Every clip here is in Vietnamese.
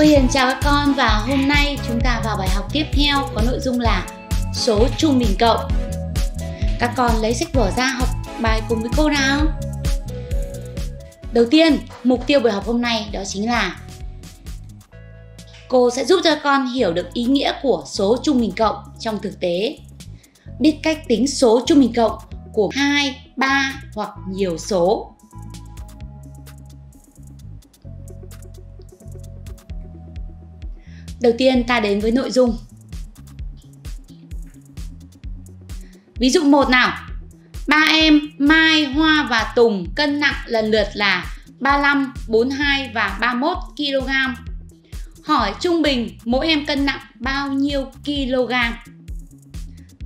Cô Hiền chào các con, và hôm nay chúng ta vào bài học tiếp theo có nội dung là số trung bình cộng. Các con lấy sách vở ra học bài cùng với cô nào. Đầu tiên, mục tiêu buổi học hôm nay đó chính là cô sẽ giúp cho con hiểu được ý nghĩa của số trung bình cộng trong thực tế, biết cách tính số trung bình cộng của 2, 3 hoặc nhiều số. Đầu tiên ta đến với nội dung. Ví dụ 1 nào. Ba em Mai, Hoa và Tùng cân nặng lần lượt là 35, 42 và 31 kg. Hỏi trung bình mỗi em cân nặng bao nhiêu kg?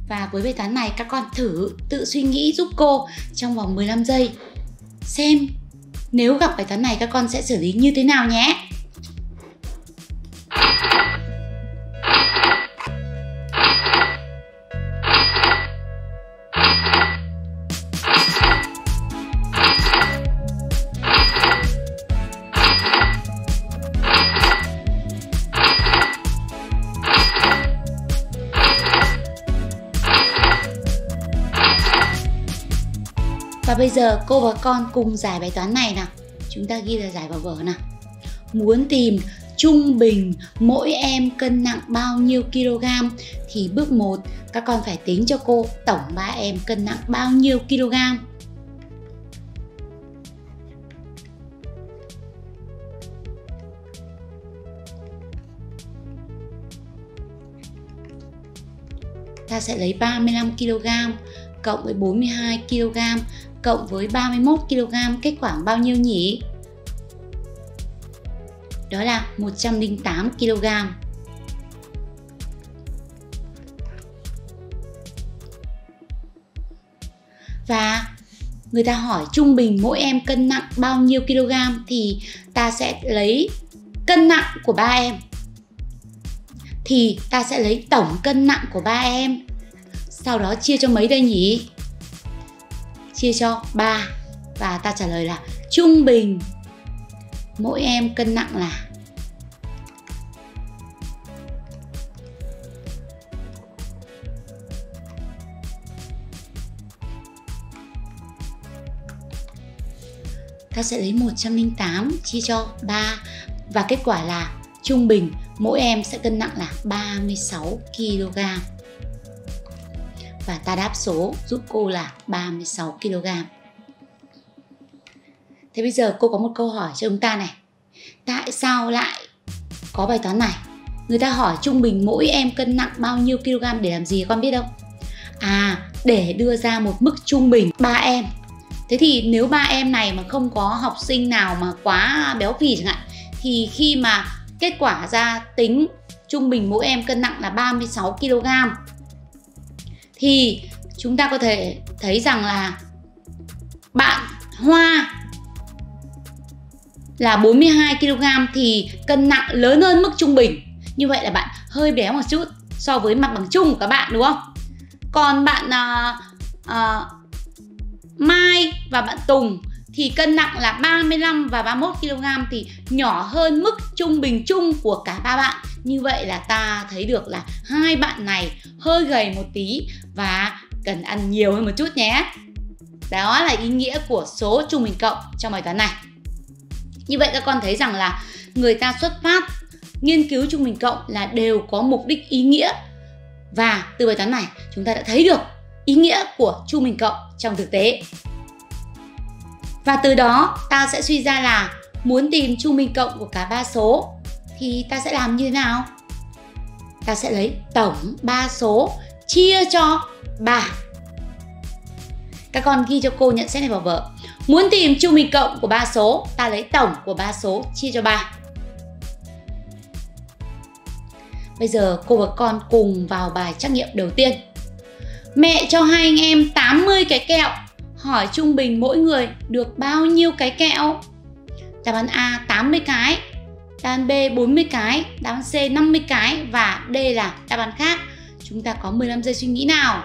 Và với bài toán này các con thử tự suy nghĩ giúp cô trong vòng 15 giây. Xem nếu gặp bài toán này các con sẽ xử lý như thế nào nhé. Và bây giờ cô và con cùng giải bài toán này nào. Chúng ta ghi là giải vào vở nào. Muốn tìm trung bình mỗi em cân nặng bao nhiêu kg thì bước 1 các con phải tính cho cô tổng 3 em cân nặng bao nhiêu kg. Ta sẽ lấy 35 kg cộng với 42 kg cộng với 31 kg, kết quả bao nhiêu nhỉ? Đó là 108 kg. Và người ta hỏi trung bình mỗi em cân nặng bao nhiêu kg thì ta sẽ lấy cân nặng của ba em. Thì ta sẽ lấy tổng cân nặng của ba em. Sau đó chia cho mấy đây nhỉ? Chia cho 3. Và ta trả lời là trung bình mỗi em cân nặng là 108 chia cho 3. Và kết quả là trung bình mỗi em sẽ cân nặng là 36 kg. Và ta đáp số giúp cô là 36 kg. Thế bây giờ cô có một câu hỏi cho chúng ta này. Tại sao lại có bài toán này? Người ta hỏi trung bình mỗi em cân nặng bao nhiêu kg để làm gì con biết không? À, để đưa ra một mức trung bình 3 em. Thế thì nếu 3 em này mà không có học sinh nào mà quá béo phì chẳng hạn, thì khi mà kết quả ra tính trung bình mỗi em cân nặng là 36 kg thì chúng ta có thể thấy rằng là bạn Hoa là 42 kg thì cân nặng lớn hơn mức trung bình. Như vậy là bạn hơi béo một chút so với mặt bằng chung của các bạn, đúng không? Còn bạn Mai và bạn Tùng thì cân nặng là 35 và 31 kg thì nhỏ hơn mức trung bình chung của cả ba bạn. Như vậy là ta thấy được là hai bạn này hơi gầy một tí và cần ăn nhiều hơn một chút nhé. Đó là ý nghĩa của số trung bình cộng trong bài toán này. Như vậy các con thấy rằng là người ta xuất phát nghiên cứu trung bình cộng là đều có mục đích ý nghĩa. Và từ bài toán này chúng ta đã thấy được ý nghĩa của trung bình cộng trong thực tế. Và từ đó ta sẽ suy ra là muốn tìm trung bình cộng của cả ba số thì ta sẽ làm như thế nào? Ta sẽ lấy tổng 3 số chia cho 3. Các con ghi cho cô nhận xét này vào vở. Muốn tìm trung bình cộng của 3 số, ta lấy tổng của 3 số chia cho 3. Bây giờ cô và con cùng vào bài trắc nghiệm đầu tiên. Mẹ cho hai anh em 80 cái kẹo. Hỏi trung bình mỗi người được bao nhiêu cái kẹo? Đáp án A 80 cái, đáp án B 40 cái, đáp án C 50 cái và D là đáp án khác. Chúng ta có 15 giây suy nghĩ nào.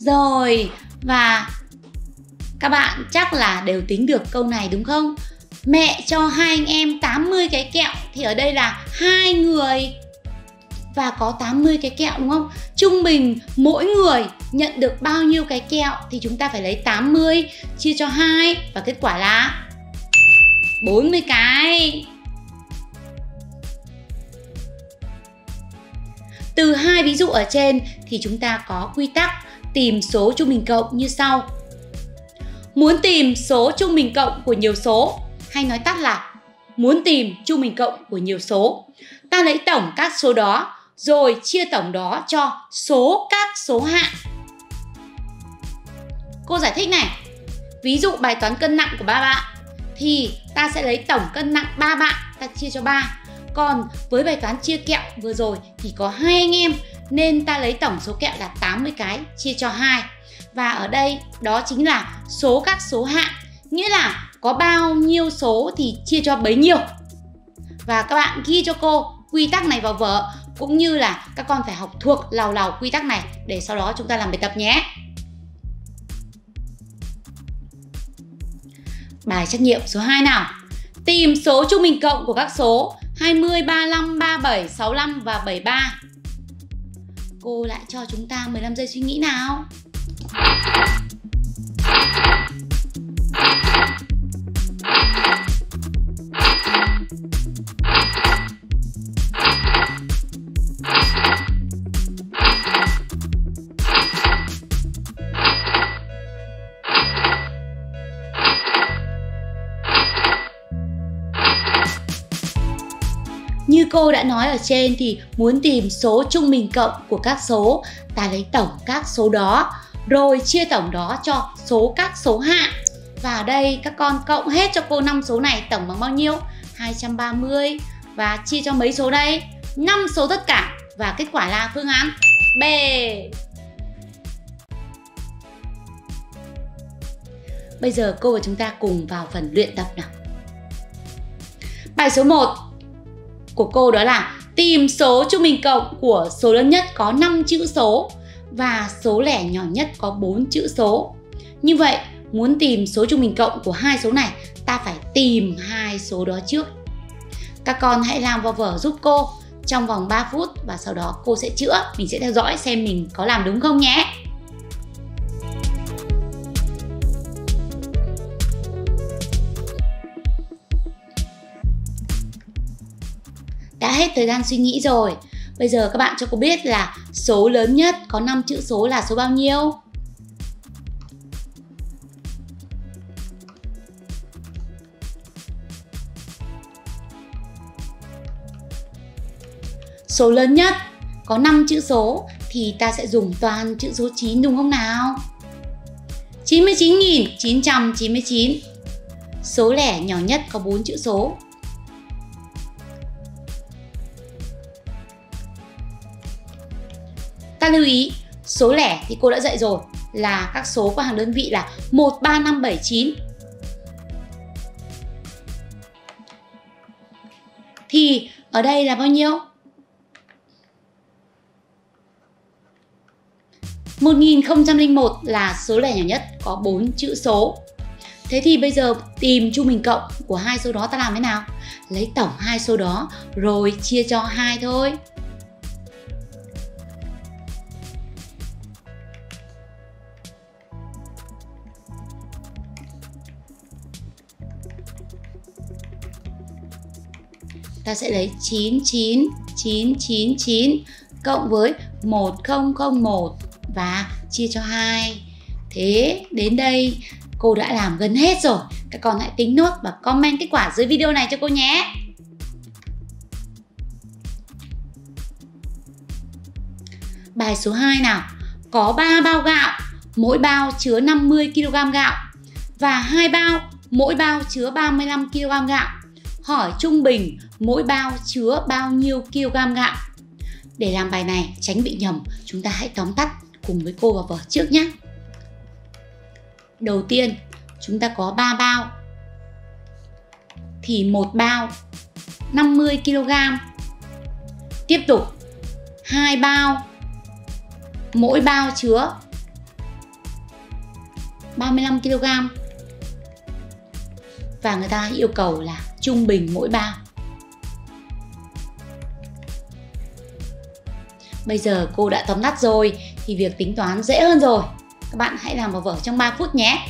Rồi, và các bạn chắc là đều tính được câu này đúng không? Mẹ cho hai anh em 80 cái kẹo thì ở đây là hai người và có 80 cái kẹo đúng không? Trung bình mỗi người nhận được bao nhiêu cái kẹo thì chúng ta phải lấy 80 chia cho 2 và kết quả là 40 cái. Từ hai ví dụ ở trên thì chúng ta có quy tắc tìm số trung bình cộng như sau. Muốn tìm số trung bình cộng của nhiều số, hay nói tắt là muốn tìm trung bình cộng của nhiều số, ta lấy tổng các số đó rồi chia tổng đó cho số các số hạng. Cô giải thích này. Ví dụ bài toán cân nặng của ba bạn thì ta sẽ lấy tổng cân nặng ba bạn, ta chia cho 3. Còn với bài toán chia kẹo vừa rồi thì có hai anh em nên ta lấy tổng số kẹo là 80 cái chia cho 2. Và ở đây đó chính là số các số hạng, nghĩa là có bao nhiêu số thì chia cho bấy nhiêu. Và các bạn ghi cho cô quy tắc này vào vở, cũng như là các con phải học thuộc làu quy tắc này để sau đó chúng ta làm bài tập nhé. Bài trắc nghiệm số 2 nào. Tìm số trung bình cộng của các số 20, 35, 37, 65 và 73. Cô lại cho chúng ta 15 giây suy nghĩ nào. Như cô đã nói ở trên thì muốn tìm số trung bình cộng của các số, ta lấy tổng các số đó rồi chia tổng đó cho số các số hạng. Và ở đây các con cộng hết cho cô 5 số này tổng bằng bao nhiêu? 230 và chia cho mấy số đây? 5 số tất cả, và kết quả là phương án B. Bây giờ cô và chúng ta cùng vào phần luyện tập nào. Bài số 1 của cô đó là tìm số trung bình cộng của số lớn nhất có 5 chữ số và số lẻ nhỏ nhất có 4 chữ số. Như vậy, muốn tìm số trung bình cộng của hai số này, ta phải tìm hai số đó trước. Các con hãy làm vào vở giúp cô trong vòng 3 phút và sau đó cô sẽ chữa. Mình sẽ theo dõi xem mình có làm đúng không nhé. Đã hết thời gian suy nghĩ rồi. Bây giờ các bạn cho cô biết là số lớn nhất có 5 chữ số là số bao nhiêu? Số lớn nhất có 5 chữ số thì ta sẽ dùng toàn chữ số 9 đúng không nào? 99.999. Số lẻ nhỏ nhất có 4 chữ số. Ta lưu ý, số lẻ thì cô đã dạy rồi là các số có hàng đơn vị là 1, 3, 5, 7, 9. Thì ở đây là bao nhiêu? 1001 là số lẻ nhỏ nhất có 4 chữ số. Thế thì bây giờ tìm trung bình cộng của hai số đó ta làm thế nào? Lấy tổng hai số đó rồi chia cho 2 thôi. Ta sẽ lấy 99999 cộng với 1001 và chia cho 2. Thế đến đây cô đã làm gần hết rồi. Các con hãy tính nốt và comment kết quả dưới video này cho cô nhé. Bài số 2 nào. Có 3 bao gạo, mỗi bao chứa 50 kg gạo và 2 bao, mỗi bao chứa 35 kg gạo. Hỏi trung bình mỗi bao chứa bao nhiêu kg gạo? Để làm bài này tránh bị nhầm, chúng ta hãy tóm tắt cùng với cô vào vở trước nhé. Đầu tiên, chúng ta có 3 bao thì một bao 50 kg. Tiếp tục, 2 bao mỗi bao chứa 35 kg. Và người ta yêu cầu là trung bình mỗi bao. Bây giờ cô đã tóm tắt rồi thì việc tính toán dễ hơn rồi. Các bạn hãy làm vào vở trong 3 phút nhé.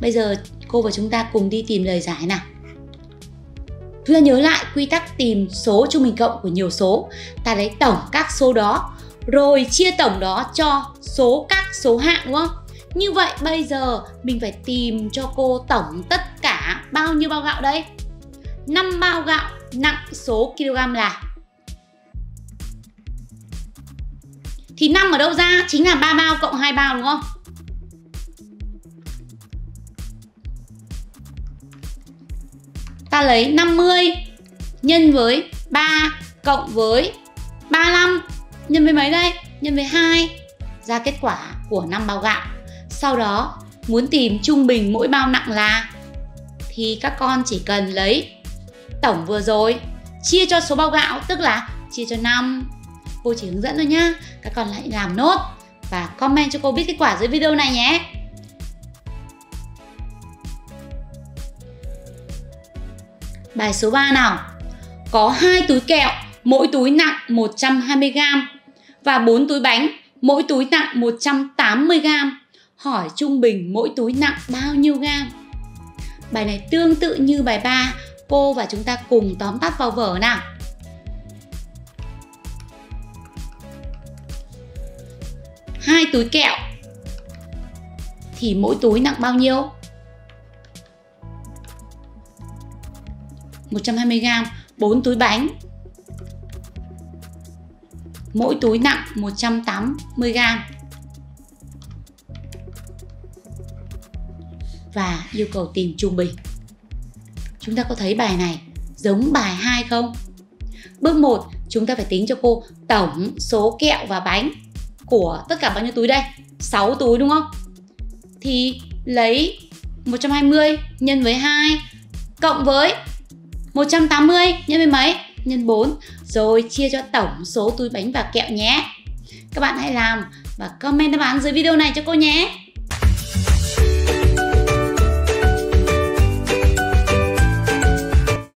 Bây giờ cô và chúng ta cùng đi tìm lời giải nào. Chúng ta nhớ lại quy tắc tìm số trung bình cộng của nhiều số. Ta lấy tổng các số đó, rồi chia tổng đó cho số các số hạng, đúng không? Như vậy bây giờ mình phải tìm cho cô tổng tất cả bao nhiêu bao gạo đây? 5 bao gạo nặng số kg là. Thì 5 ở đâu ra? Chính là 3 bao cộng 2 bao, đúng không? Ta lấy 50 nhân với 3 cộng với 35 nhân với mấy đây? Nhân với 2, ra kết quả của 5 bao gạo. Sau đó muốn tìm trung bình mỗi bao nặng là, thì các con chỉ cần lấy tổng vừa rồi chia cho số bao gạo, tức là chia cho 5. Cô chỉ hướng dẫn thôi nhá. Các con hãy làm nốt và comment cho cô biết kết quả dưới video này nhé. Bài số 3 nào. Có 2 túi kẹo, mỗi túi nặng 120 g, và 4 túi bánh, mỗi túi nặng 180 g. Hỏi trung bình mỗi túi nặng bao nhiêu gam? Bài này tương tự như bài 3, cô và chúng ta cùng tóm tắt vào vở nào. Hai túi kẹo thì mỗi túi nặng bao nhiêu? 120 g. 4 túi bánh, mỗi túi nặng 180 g. Và yêu cầu tìm trung bình. Chúng ta có thấy bài này giống bài 2 không? Bước 1, chúng ta phải tính cho cô tổng số kẹo và bánh của tất cả bao nhiêu túi đây? 6 túi, đúng không? Thì lấy 120 nhân với 2 cộng với 180 nhân với mấy? Nhân 4, rồi chia cho tổng số túi bánh và kẹo nhé. Các bạn hãy làm và comment đáp án dưới video này cho cô nhé.